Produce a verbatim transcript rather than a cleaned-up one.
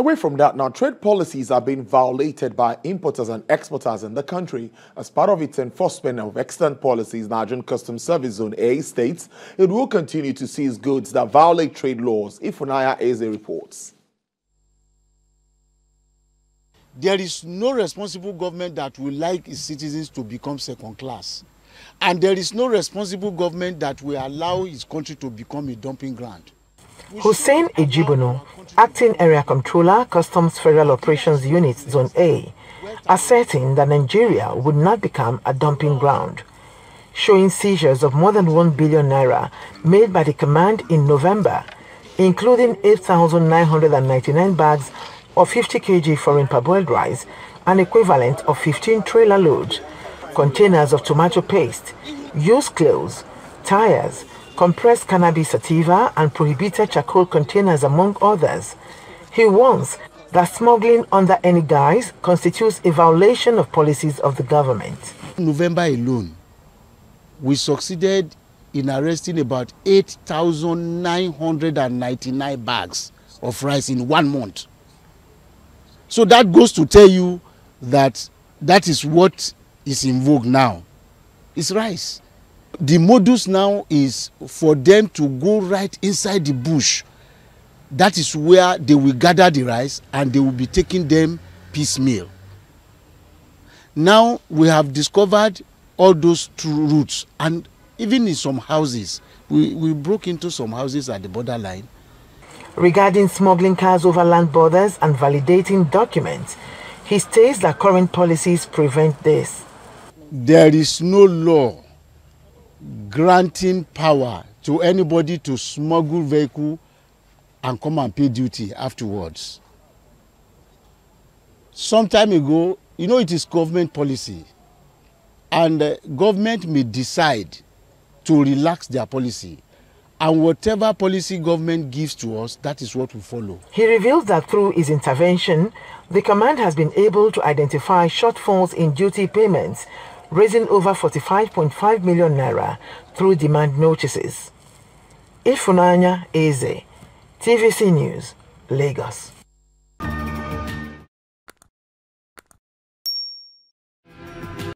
Away from that, now trade policies are being violated by importers and exporters in the country. As part of its enforcement of extant policies, Nigerian Customs Service Zone A states it will continue to seize goods that violate trade laws, Ifunanya Eze reports. There is no responsible government that will like its citizens to become second class. And there is no responsible government that will allow its country to become a dumping ground. Hussein Ejibono, Acting Area Controller, Customs Federal Operations Unit, Zone A, asserting that Nigeria would not become a dumping ground, showing seizures of more than one billion naira made by the command in November, including eight thousand nine hundred ninety-nine bags of fifty kilograms foreign parboiled rice, an equivalent of fifteen trailer loads, containers of tomato paste, used clothes, tires, compressed cannabis sativa and prohibited charcoal containers, among others. He warns that smuggling under any guise constitutes a violation of policies of the government. In November alone, we succeeded in arresting about eight thousand nine hundred ninety-nine bags of rice in one month. So that goes to tell you that that is what is in vogue now. It's rice. The modus now is for them to go right inside the bush. That is where they will gather the rice and they will be taking them piecemeal. Now we have discovered all those true routes, and even in some houses, we, we broke into some houses at the borderline. Regarding smuggling cars over land borders and validating documents, he states that current policies prevent this. There is no law granting power to anybody to smuggle vehicle and come and pay duty afterwards. Some time ago, you know, it is government policy, and uh, government may decide to relax their policy, and whatever policy government gives to us, that is what we follow. He reveals that through his intervention, the command has been able to identify shortfalls in duty payments, raising over forty-five point five million naira through demand notices. Ifunanya Eze, T V C News, Lagos.